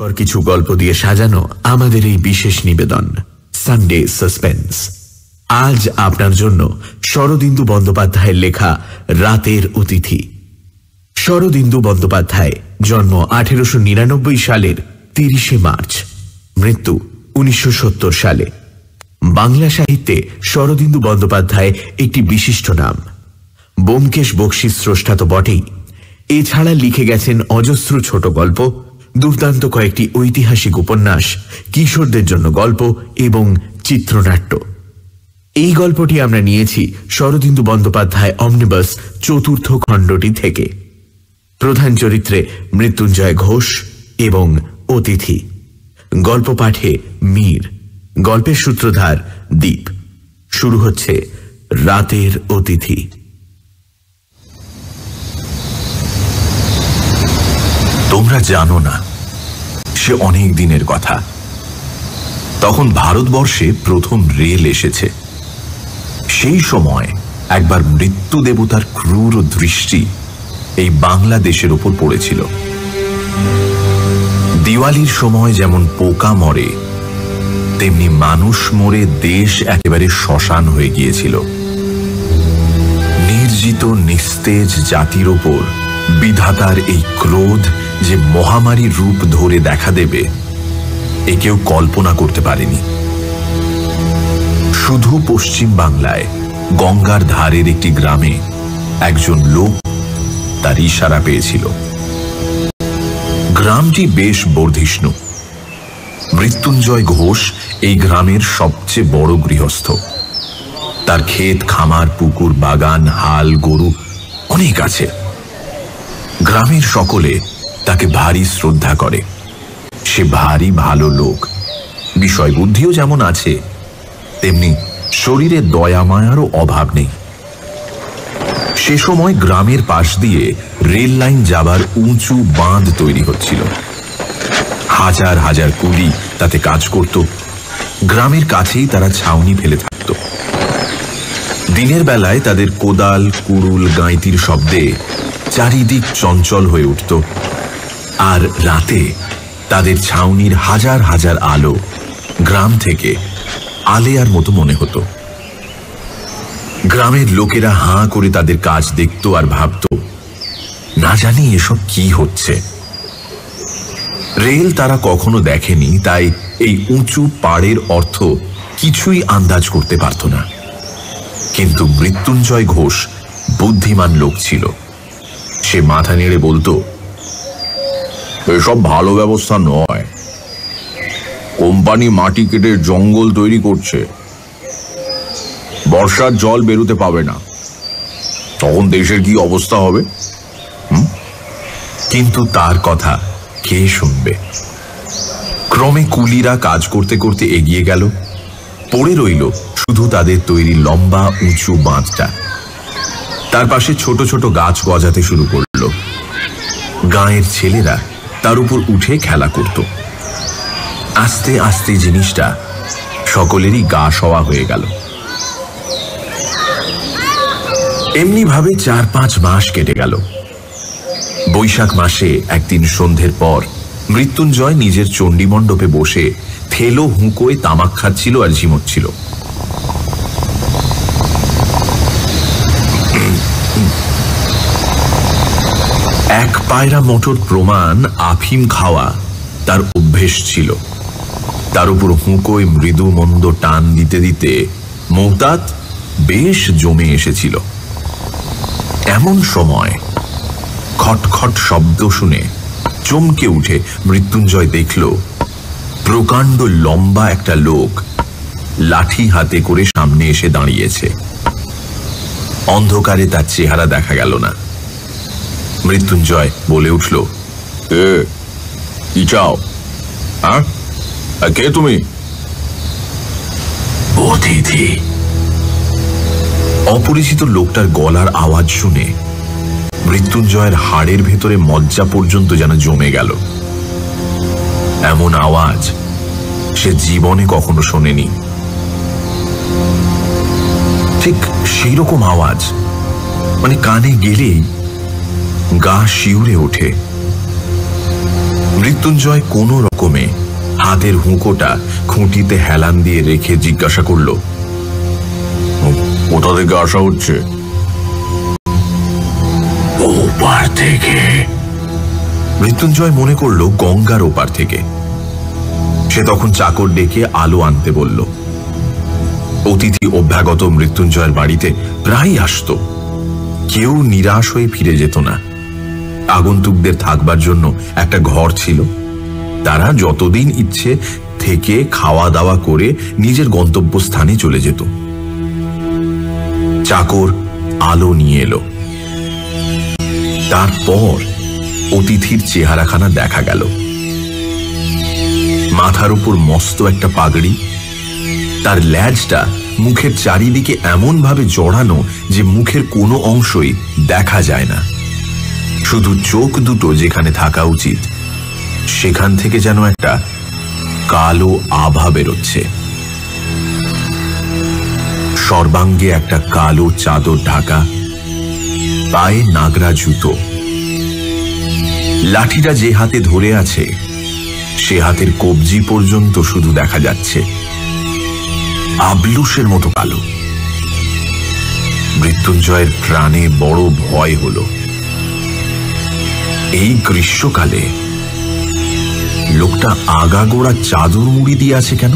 কর কিছু গল্প দিয়ে সাজানো আমাদের এই বিশেষ নিবেদন সানডে সাসপেন্স। আজ আপনার জন্য শরদিন্দু বন্দ্যোপাধ্যায়ের লেখা রাতের অতিথি। শরদিন্দু বন্দ্যোপাধ্যায় জন্ম 1899 সালের 30শে মার্চ, মৃত্যু 1970 সালে। বাংলা সাহিত্যে শরদিন্দু বন্দ্যোপাধ্যায় একটি বিশিষ্ট নাম। ব্যোমকেশ বক্সির স্রষ্টা তো বটেই, এছাড়া লিখে গেছেন অজস্র ছোট গল্প, দুর্দান্ত কয়েকটি ঐতিহাসিক উপন্যাস, কিশোরদের জন্য গল্প এবং চিত্রনাট্য। এই গল্পটি আমরা নিয়েছি শরদিন্দু বন্দ্যোপাধ্যায় অমনিবাস চতুর্থ খণ্ডটি থেকে। প্রধান চরিত্রে মৃত্যুঞ্জয় ঘোষ এবং অতিথি। গল্প পাঠে মীর, গল্পের সূত্রধার দীপ। শুরু হচ্ছে রাতের অতিথি। তোমরা জানো না, সে অনেক দিনের কথা, তখন ভারতবর্ষে প্রথম রেল এসেছে। সেই সময় একবার মৃত্যু দেবতার ক্রূর দৃষ্টি এই বাংলাদেশের উপর পড়েছিল। দিওয়ালির সময় যেমন পোকা মরে, তেমনি মানুষ মরে দেশ একেবারে শ্মশান হয়ে গিয়েছিল। নির্জিত নিস্তেজ জাতির ওপর বিধাতার এই ক্রোধ যে মহামারী রূপ ধরে দেখা দেবে, এ কেউ কল্পনা করতে পারেনি। শুধু পশ্চিম বাংলায় গঙ্গার ধারের একটি গ্রামে একজন লোক তার ইশারা পেয়েছিল। গ্রামটি বেশ বর্ধিষ্ণু। মৃত্যুঞ্জয় ঘোষ এই গ্রামের সবচেয়ে বড় গৃহস্থ। তার ক্ষেত, খামার, পুকুর, বাগান, হাল, গরু অনেক আছে। গ্রামের সকলে তাকে ভারী শ্রদ্ধা করে। সে ভারী ভালো লোক, বিষয় বুদ্ধিও যেমন আছে, তেমনি শরীরে দয়ামায়ারও অভাব নেই। সে সময় গ্রামের পাশ দিয়ে রেল লাইন যাবার উঁচু বাঁধ তৈরি হচ্ছিল। হাজার হাজার কুলি তাতে কাজ করত। গ্রামের কাছেই তারা ছাউনি ফেলে থাকত। দিনের বেলায় তাদের কোদাল, কুড়ুল, গাঁইতির শব্দে চারিদিক চঞ্চল হয়ে উঠত, আর রাতে তাদের ছাউনির হাজার হাজার আলো গ্রাম থেকে আলেয়ার মতো মনে হতো। গ্রামের লোকেরা হাঁ করে তাদের কাজ দেখত আর ভাবত, না জানি এসব কি হচ্ছে। রেল তারা কখনো দেখেনি, তাই এই উঁচু পাড়ের অর্থ কিছুই আন্দাজ করতে পারত না। কিন্তু মৃত্যুঞ্জয় ঘোষ বুদ্ধিমান লোক ছিল। সে মাথা নেড়ে বলতো, এসব ভালো ব্যবস্থা নয়, কোম্পানি মাটি কেটে জঙ্গল তৈরি করছে, বর্ষার জল বেরোতে পাবে না, তখন দেশের কি অবস্থা হবে? কিন্তু তার কথা কে শুনবে? ক্রমে কুলিরা কাজ করতে করতে এগিয়ে গেল, পড়ে রইল শুধু তাদের তৈরি লম্বা উঁচু বাঁধটা। তার পাশে ছোট ছোট গাছ গজাতে শুরু করল। গাঁয়ের ছেলেরা তার উপর উঠে খেলা করত। আস্তে আস্তে জিনিসটা সকলেরই গা সওয়া হয়ে গেল। এমনি ভাবে 4-5 মাস কেটে গেল। বৈশাখ মাসে একদিন সন্ধ্যের পর মৃত্যুঞ্জয় নিজের চণ্ডী মণ্ডপে বসে থেলো হুঁকোয় তামাক খাচ্ছিল আর ঝিমোচ্ছিল। এক পায়রা মোটর প্রমাণ আফিম খাওয়া তার অভ্যেস ছিল। তার উপর হুঁকোয় মৃদু মন্দ টান দিতে দিতে মৌতাত বেশ জমে এসেছিল। এমন সময় খটখট শব্দ শুনে চমকে উঠে মৃত্যুঞ্জয় দেখল, প্রকাণ্ড লম্বা একটা লোক লাঠি হাতে করে সামনে এসে দাঁড়িয়েছে। অন্ধকারে তার চেহারা দেখা গেল না। মৃত্যুঞ্জয় বলে উঠল, এ কি চাও? কে তুমি? অতিথি। অপরিচিত লোকটার গলার আওয়াজ শুনে মৃত্যুঞ্জয়ের হাড়ের ভেতরে মজ্জা পর্যন্ত যেন জমে গেল। এমন আওয়াজ সে জীবনে কখনো শোনেনি। ঠিক সেই রকম আওয়াজ, মানে কানে গেলেই গা শিউরে ওঠে। মৃত্যুঞ্জয় কোনো রকমে হাতের হুঁকোটা খুঁটিতে হেলান দিয়ে রেখে জিজ্ঞাসা করল, কোথা থেকে আসা হচ্ছে? ওপার থেকে। মৃত্যুঞ্জয় মনে করল গঙ্গার ওপার থেকে। সে তখন চাকর ডেকে আলো আনতে বলল। অতিথি অভ্যাগত মৃত্যুঞ্জয়ের বাড়িতে প্রায় আসত, কেউ নিরাশ হয়ে ফিরে যেত না। আগন্তুকদের থাকবার জন্য একটা ঘর ছিল, তারা যতদিন ইচ্ছে থেকে খাওয়া দাওয়া করে নিজের গন্তব্যস্থানে চলে যেত। চাকর আলো নিয়ে এলো, তারপর অতিথির চেহারাখানা দেখা গেল। মাথার উপর মস্ত একটা পাগড়ি, তার ল্যাজটা মুখের চারিদিকে এমন ভাবে জড়ানো যে মুখের কোনো অংশই দেখা যায় না, শুধু চোখ দুটো যেখানে থাকা উচিত সেখান থেকে যেন একটা কালো আভা বেরোচ্ছে। সর্বাঙ্গে একটা কালো চাদর ঢাকা, পায়ে নাগরা জুতো, লাঠিটা যে হাতে ধরে আছে সে হাতের কবজি পর্যন্ত শুধু দেখা যাচ্ছে, আবলুসের মতো কালো। মৃত্যুঞ্জয়ের প্রাণে বড় ভয় হল। এই গ্রীষ্মকালে লোকটা আগাগোড়া চাদর মুড়ি দিয়ে আছে কেন?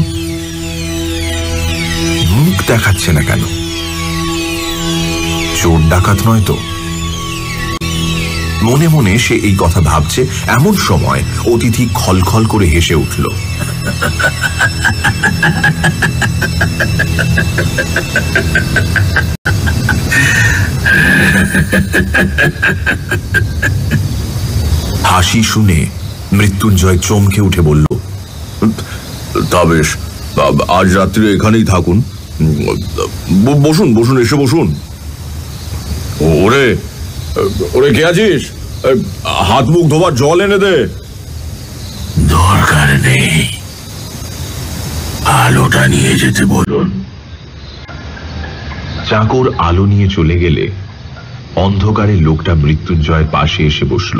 মুখ দেখাচ্ছে না কেন? চোর ডাকাত নয় তো? মনে মনে সে এই কথা ভাবছে, এমন সময় অতিথি খলখল করে হেসে উঠল। হাসি শুনে মৃত্যুঞ্জয় চমকে উঠে বলল, তবে আজ রাত্রে এখানেই থাকুন, বসুন বসুন, এসে বসুন। ওরে ওরে, কে আছিস? হাত মুখ ধোবার জল এনে দে। দরকার নেই, আলোটা নিয়ে যেতে বলুন। চাকর আলো নিয়ে চলে গেলে অন্ধকারে লোকটা মৃত্যুঞ্জয়ের পাশে এসে বসল।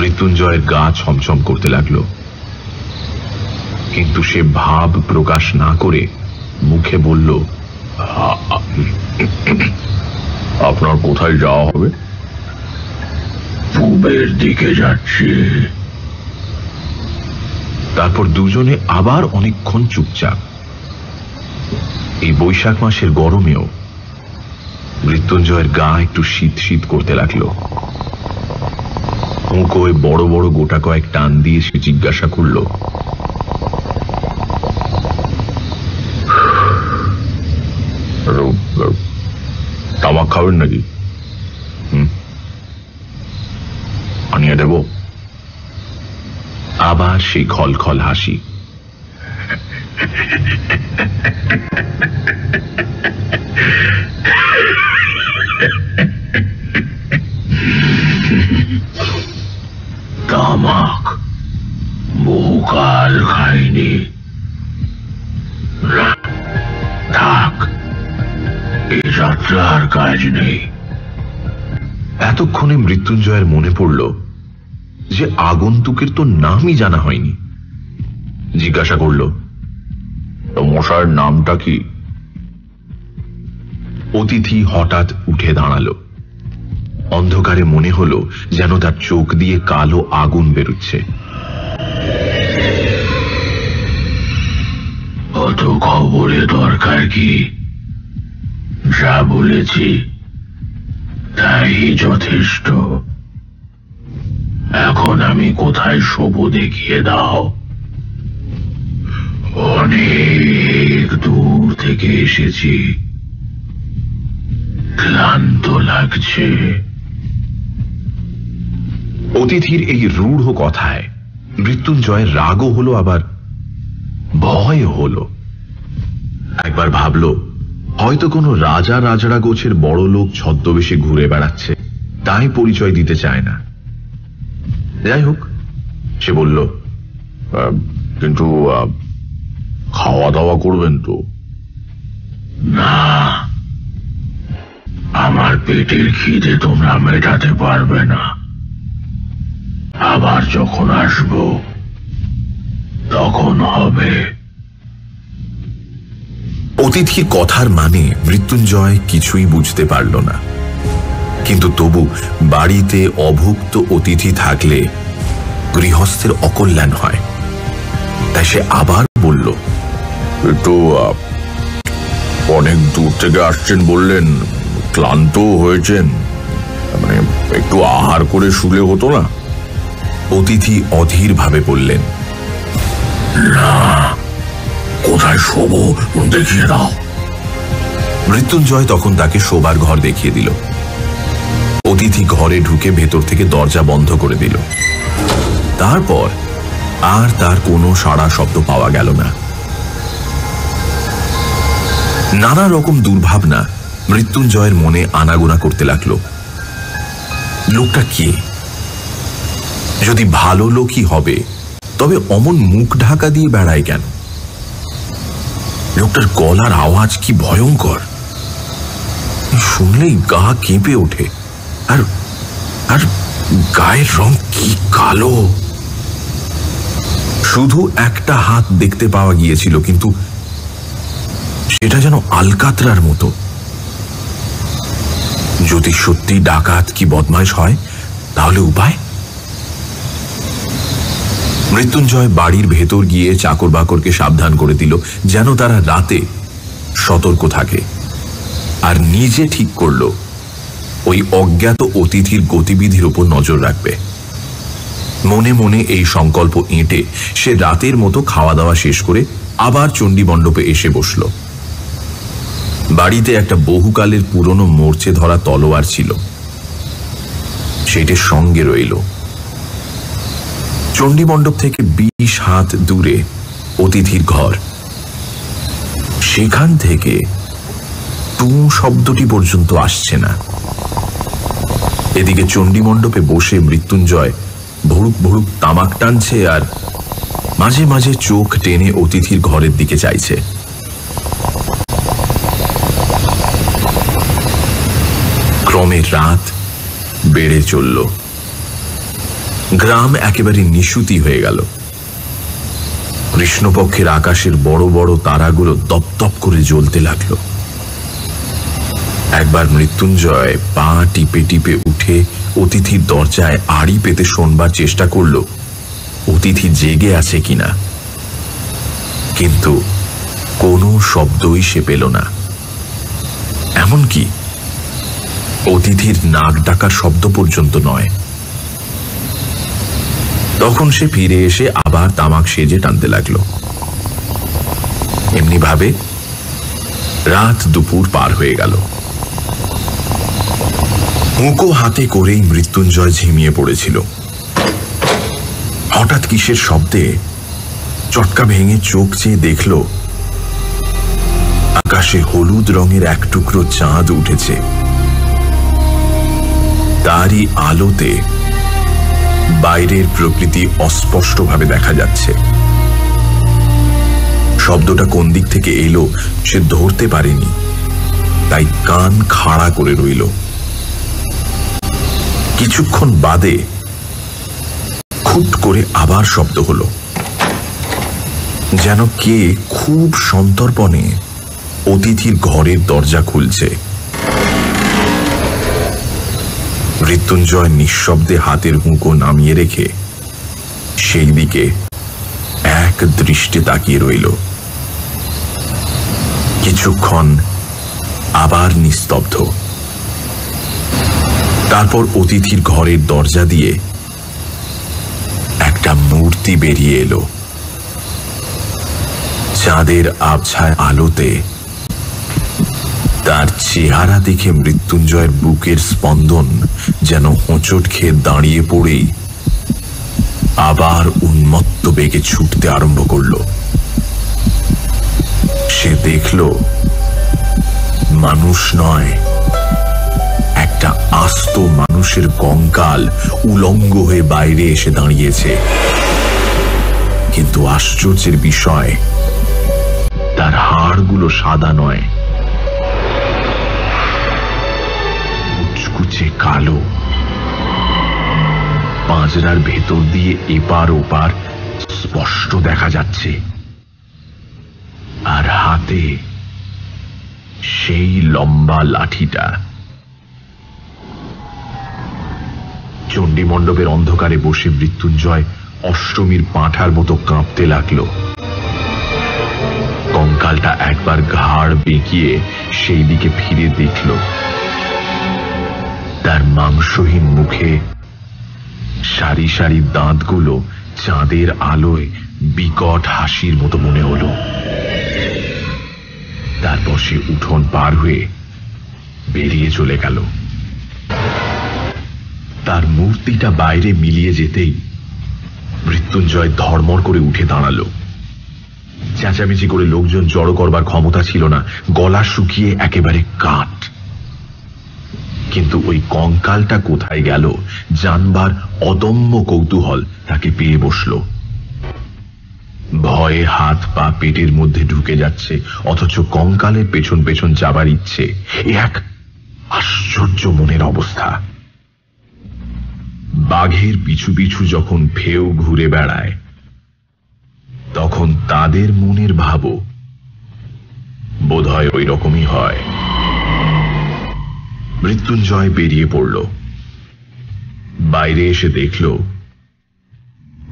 মৃত্যুঞ্জয়ের গা ছমছম করতে লাগল, কিন্তু সে ভাব প্রকাশ না করে মুখে বলল, আপনার কোথায় যাওয়া হবে? পূবের দিকে যাচ্ছি। তারপর দুজনে আবার অনেকক্ষণ চুপচাপ। এই বৈশাখ মাসের গরমেও মৃত্যুঞ্জয়ের গা একটু শীত শীত করতে লাগলো। মুখোয় বড় বড় গোটা কয়েক টান দিয়ে সে জিজ্ঞাসা করল, তামাক খাবেন নাকি? আনিয়ে দেব। আবার সেই খলখল হাসি। তামাক বহুকাল খাইনি, থাক, এই যাত্রার কাজ নেই। এতক্ষণে মৃত্যুঞ্জয়ের মনে পড়ল যে আগন্তুকের তো নামই জানা হয়নি। জিজ্ঞাসা করল, মশার নামটা কি? অতিথি হঠাৎ উঠে দাঁড়ালো। অন্ধকারে মনে হলো যেন তার চোখ দিয়ে কালো আগুন বেরোচ্ছে। অত খবরে দরকার কি? যা বলেছি তাই যথেষ্ট। এখন আমি কোথায় শোব দেখিয়ে দাও। অনেক দূর থেকে এসেছি, ক্লান্ত লাগছে। অতিথির এই রূঢ় কথায় মৃত্যুঞ্জয়ের রাগও হলো, আবার ভয় হলো। একবার ভাবল হয়তো কোনো রাজা রাজড়া গোছের বড় লোক ছদ্মবেশে ঘুরে বেড়াচ্ছে, তাই পরিচয় দিতে চায় না। যাই হোক, সে বলল, কিন্তু খাওয়া দাওয়া করবেন তো? না, আমার পেটের খিদে তোমরা মেটাতে পারবে না। আবার যখন আসব তখন হবে। অতিথির কথার মানে মৃত্যুঞ্জয় কিছুই বুঝতে পারল না, কিন্তু তবু বাড়িতে অভুক্ত অতিথি থাকলে গৃহস্থের অকল্যাণ হয়। তাই সে আবার বলল, তো অনেক দূর থেকে আসছেন বললেন, ক্লান্ত হয়েছেন, মানে একটু আহার করে শুলে হতো না? অতিথি অধীর ভাবে বললেন, না, কোথায় শোবো দেখিয়ে দাও। মৃত্যুঞ্জয় তখন তাকে শোবার ঘর দেখিয়ে দিল। অতিথি ঘরে ঢুকে ভেতর থেকে দরজা বন্ধ করে দিল। তারপর আর তার কোনো সাড়া শব্দ পাওয়া গেল না। নানা রকম দুর্ভাবনা মৃত্যুঞ্জয়ের মনে আনাগোনা করতে লাগলো। লোকটা কে? যদি ভালো লোকই হবে তবে অমন মুখ ঢাকা দিয়ে বেড়ায় কেন? লোকটার গলার আওয়াজ কি ভয়ঙ্কর, শুনলেই গা কেঁপে ওঠে। আর আর গায়ের রং কি কালো। শুধু একটা হাত দেখতে পাওয়া গিয়েছিল, কিন্তু সেটা যেন আলকাতরার মতো। যদি সত্যি ডাকাত কি বদমাশ হয় তাহলে উপায়? মৃত্যুঞ্জয় বাড়ির ভেতর গিয়ে চাকর বাকরকে সাবধান করে দিল যেন তারা রাতে সতর্ক থাকে, আর নিজে ঠিক করল ওই অজ্ঞাত অতিথির গতিবিধির উপর নজর রাখবে। মনে মনে এই সংকল্প এঁটে সে রাতের মতো খাওয়া দাওয়া শেষ করে আবার চণ্ডী মণ্ডপে এসে বসল। বাড়িতে একটা বহুকালের পুরনো মরচে ধরা তলোয়ার ছিল, সেটির সঙ্গে রইল। চণ্ডী মণ্ডপ থেকে 20 হাত দূরে অতিথির ঘর, সেখান থেকে টু শব্দটি পর্যন্ত আসছে না। এদিকে চণ্ডী মণ্ডপে বসে মৃত্যুঞ্জয় ভড়ুক ভড়ুক তামাক টানছে, আর মাঝে মাঝে চোখ টেনে অতিথির ঘরের দিকে চাইছে। ক্রমে রাত বেড়ে চলল, গ্রাম একেবারে নিশুতি হয়ে গেল। কৃষ্ণপক্ষের আকাশের বড় বড় তারাগুলো দপদপ করে জ্বলতে লাগলো। একবার মৃত্যুঞ্জয় পা টিপে টিপে উঠে অতিথির দরজায় আড়ি পেতে শোনবার চেষ্টা করল অতিথি জেগে আছে কিনা, কিন্তু কোনো শব্দই সে পেল না। এমনকি অতিথির নাক ডাকার শব্দ পর্যন্ত নয়। তখন সে ফিরে এসে আবার তামাক সেজে টানতে লাগলো। এমনি ভাবে রাত দুপুর পার হয়ে গেল। মুখো হাতে করেই মৃত্যুঞ্জয় ঝিমিয়ে পড়েছিল। হঠাৎ কিসের শব্দে চটকা ভেঙে চোখ চেয়ে দেখল আকাশে হলুদ রঙের এক টুকরো চাঁদ উঠেছে। তারই আলোতে বাইরের প্রকৃতি অস্পষ্টভাবে দেখা যাচ্ছে। শব্দটা কোন দিক থেকে এলো সে ধরতে পারেনি, তাই কান খাড়া করে রইল। কিছুক্ষণ বাদে খুট করে আবার শব্দ হলো, যেন কে খুব সন্তর্পণে অতিথির ঘরের দরজা খুলছে। মৃত্যুঞ্জয় নিঃশব্দে হাতের হুঁকো নামিয়ে রেখে সেই দিকে এক দৃষ্টি তাকিয়ে রইল। কিছুক্ষণ আবার নিস্তব্ধ। তারপর অতিথির ঘরের দরজা দিয়ে একটা মূর্তি বেরিয়ে এলো। চাঁদের আবছায় আলোতে তার চেহারা দেখে মৃত্যুঞ্জয়ের বুকের স্পন্দন যেন হোঁচট খেয়ে দাঁড়িয়ে পড়েই আবার উন্মত্ত বেগে ছুটতে আরম্ভ করল। সে দেখল মানুষ নয়, একটা আস্ত মানুষের কঙ্কাল উলঙ্গ হয়ে বাইরে এসে দাঁড়িয়েছে। কিন্তু আশ্চর্যের বিষয়, তার হাড়গুলো সাদা নয়, কালো। পাঁজরার ভেতর দিয়ে এপার ওপার স্পষ্ট দেখা যাচ্ছে। আর হাতে সেই লম্বা লাঠিটা। চণ্ডী মণ্ডপের অন্ধকারে বসে মৃত্যুঞ্জয় অষ্টমীর পাঁঠার মতো কাঁপতে লাগল। কঙ্কালটা একবার ঘাড় বেঁকিয়ে সেই দিকে ফিরে দেখল। তার মাংসহীন মুখে সারি সারি দাঁতগুলো চাঁদের আলোয় বিকট হাসির মতো মনে হল। তারপর সে উঠোন পার হয়ে বেরিয়ে চলে গেল। তার মূর্তিটা বাইরে মিলিয়ে যেতেই মৃত্যুঞ্জয় ধড়মড় করে উঠে দাঁড়াল। চেঁচামেচি করে লোকজন জড়ো করবার ক্ষমতা ছিল না, গলা শুকিয়ে একেবারে কাঠ। কিন্তু ওই কঙ্কালটা কোথায় গেল জানবার অদম্য কৌতূহল তাকে পেয়ে বসল। ভয়ে হাত পা পেটের মধ্যে ঢুকে যাচ্ছে, অথচ কঙ্কালের পেছন পেছন যাবার ইচ্ছে। এ এক আশ্চর্য মনের অবস্থা। বাঘের পিছু পিছু যখন ফেউ ঘুরে বেড়ায় তখন তাদের মনের ভাবও বোধহয় ওই রকমই হয়। মৃত্যুঞ্জয় বেরিয়ে পড়ল। বাইরে এসে দেখল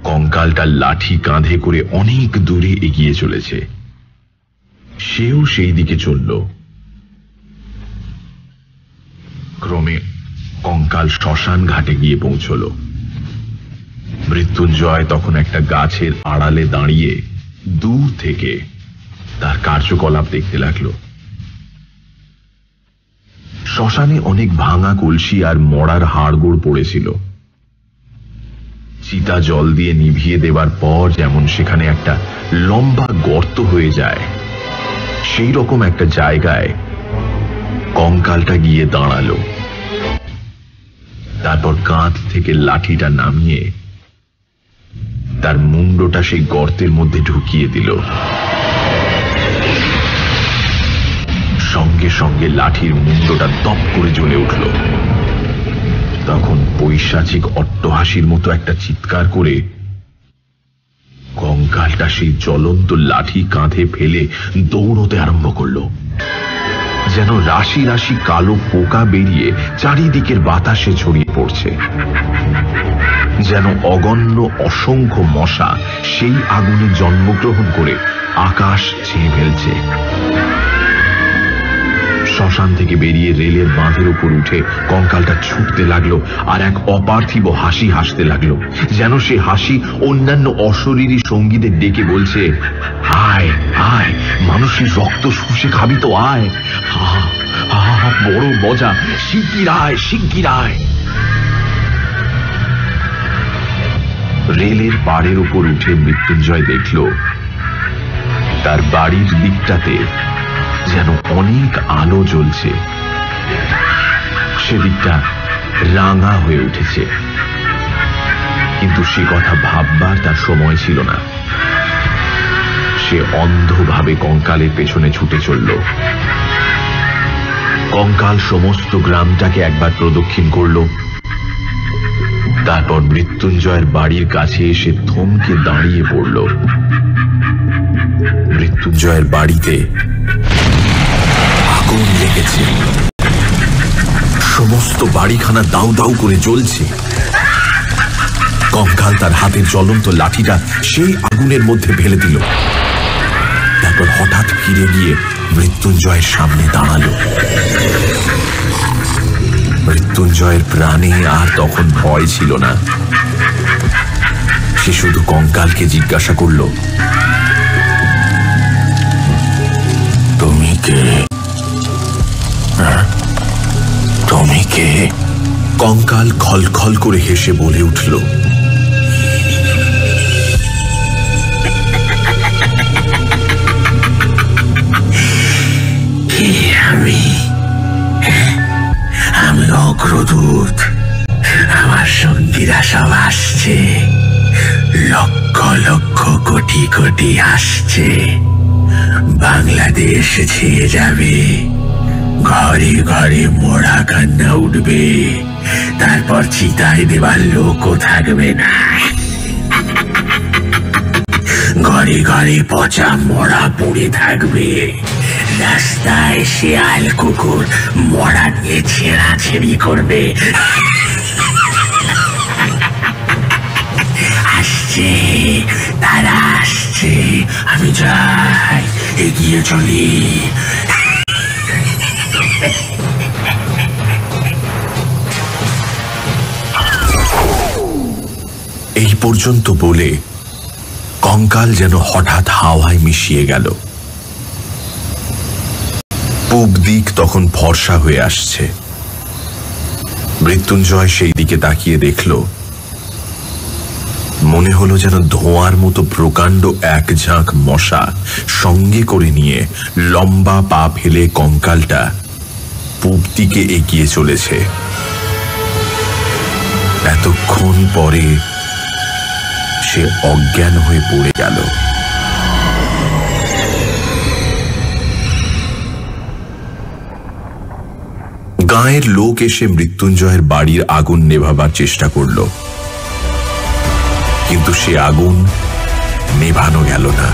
কঙ্কালটা লাঠি কাঁধে করে অনেক দূরে এগিয়ে চলেছে। সেও সেই দিকে চলল। ক্রমে কঙ্কাল শ্মশান ঘাটে গিয়ে পৌঁছল। মৃত্যুঞ্জয় তখন একটা গাছের আড়ালে দাঁড়িয়ে দূর থেকে তার কার্যকলাপ দেখতে লাগল। শ্মশানে অনেক ভাঙা কলসি আর মরার হাড়গোড় পড়েছিল। চিতা জল দিয়ে নিভিয়ে দেবার পর যেমন সেখানে একটা লম্বা গর্ত হয়ে যায়, সেই রকম একটা জায়গায় কঙ্কালটা গিয়ে দাঁড়ালো। তারপর কাঁধ থেকে লাঠিটা নামিয়ে তার মুন্ডটা সেই গর্তের মধ্যে ঢুকিয়ে দিল। সঙ্গে সঙ্গে লাঠির মুন্ডটা দপ করে জ্বলে উঠল। তখন পৈশাচিক অট্টহাসির মতো একটা চিৎকার করে কঙ্কালটা সেই জ্বলন্ত লাঠি কাঁধে ফেলে দৌড়তে আরম্ভ করল। যেন রাশি রাশি কালো পোকা বেরিয়ে চারিদিকের বাতাসে ছড়িয়ে পড়ছে, যেন অগণ্য অসংখ্য মশা সেই আগুনে জন্মগ্রহণ করে আকাশ ছেয়ে ফেলছে। শ্মশান থেকে বেরিয়ে রেলের বাঁধের উপর উঠে কঙ্কালটা ছুটতে লাগলো আর এক অপার্থিব হাসি হাসতে লাগলো, যেন সে হাসি অন্যান্য অশরীরী সঙ্গীদের ডেকে বলছে, আয় আয় মানুষের রক্ত শুষে খাবি তো, আয় বড় মজা, শিগগির আয় শিগগির আয়। রেলের পাড়ের উপর উঠে মৃত্যুঞ্জয় দেখল তার বাড়ির দিকটাতে যেন অনেক আলো জ্বলছে। সেদিকটা রাঙা হয়ে উঠেছে, কিন্তু সে কথা ভাববার তার সময় ছিল না। সে অন্ধভাবে কঙ্কালের পেছনে ছুটে চলল। কঙ্কাল সমস্ত গ্রামটাকে একবার প্রদক্ষিণ করল। তারপর মৃত্যুঞ্জয়ের বাড়ির কাছে এসে থমকে দাঁড়িয়ে পড়ল। মৃত্যুঞ্জয়ের বাড়িতে আগুন লেগেছে, সমস্ত বাড়িখানা দাউ দাউ করে জ্বলছে। কঙ্কাল তার হাতের জ্বলন্ত লাঠিটা সেই আগুনের মধ্যে ফেলে দিল। তারপর হঠাৎ ফিরে গিয়ে মৃত্যুঞ্জয়ের সামনে দাঁড়ালো। মৃত্যুঞ্জয়ের প্রাণে আর তখন ভয় ছিল না। সে শুধু কঙ্কালকে জিজ্ঞাসা করল, তুমি কে? তুমি কে? কঙ্কাল খলখল করে হেসে বলে উঠল, আমি অগ্রদূত, আমার সঙ্গীরা সব আসছে, লক্ষ লক্ষ কোটি কোটি আসছে, বাংলাদেশ ছেয়ে যাবে, ঘরে ঘরে মরা কান্না উঠবে, তারপর চিতায় দেবার লোকও থাকবে না। ঘরে ঘরে পচা মরা পড়ে থাকবে, রাস্তায় শিয়াল কুকুর মরা নিয়ে ছেঁড়াছেড়ি করবে। আসছে, তারা আসছে, আমি যাই, এগিয়ে চলি। এই পর্যন্ত বলে কঙ্কাল যেন হঠাৎ হাওয়ায় মিশিয়ে গেল। পূব দিক তখন ফর্সা হয়ে আসছে। মৃত্যুঞ্জয় সেই দিকে তাকিয়ে দেখল, মনে হলো যেন ধোঁয়ার মতো প্রকাণ্ড এক ঝাঁক মশা সঙ্গে করে নিয়ে লম্বা পা ফেলে কঙ্কালটা পূব দিকে এগিয়ে চলেছে। এতক্ষণ পরে সে অজ্ঞান হয়ে পড়ে গেল। গাঁয়ের লোক এসে মৃত্যুঞ্জয়ের বাড়ির আগুন নেভাবার চেষ্টা করল, কিন্তু সে আগুন নেভানো গেল না।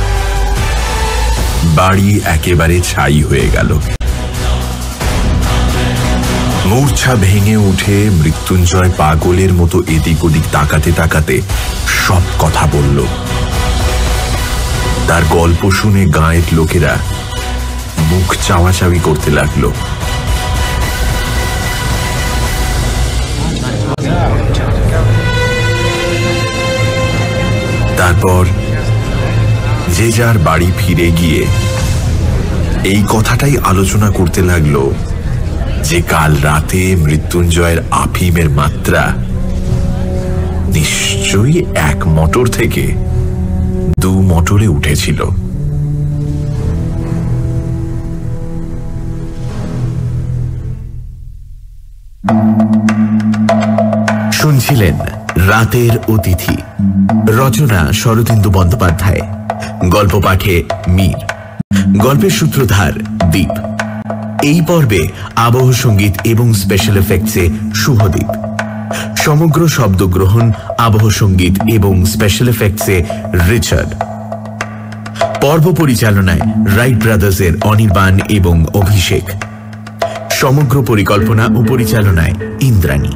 বাড়ি একেবারে ছাই হয়ে গেল। মূর্ছা ভেঙে উঠে মৃত্যুঞ্জয় পাগলের মতো এদিক ওদিক তাকাতে তাকাতে সব কথা বলল। তার গল্প শুনে গাঁয়ের লোকেরা মুখ চাওয়াচাওয়ি করতে লাগলো। তারপর যে যার বাড়ি ফিরে গিয়ে এই কথাটাই আলোচনা করতে লাগলো যে কাল রাতে মৃত্যুঞ্জয়ের আফিমের মাত্রা নিশ্চয়ই এক মটর থেকে দু মটরে উঠেছিল। শুনছিলেন রাতের অতিথি, রচনা শরদিন্দু বন্দ্যোপাধ্যায়, গল্প পাঠে মীর, গল্পের সূত্রধার দীপ। এই পর্বে আবহ সঙ্গীত এবং স্পেশাল এফেক্টসে শুভদীপ। সমগ্র শব্দগ্রহণ, আবহ সঙ্গীত এবং স্পেশাল এফেক্টসে রিচার্ড। পর্ব পরিচালনায় রাইট ব্রাদার্সের অনির্বাণ এবং অভিষেক। সমগ্র পরিকল্পনা ও পরিচালনায় ইন্দ্রাণী।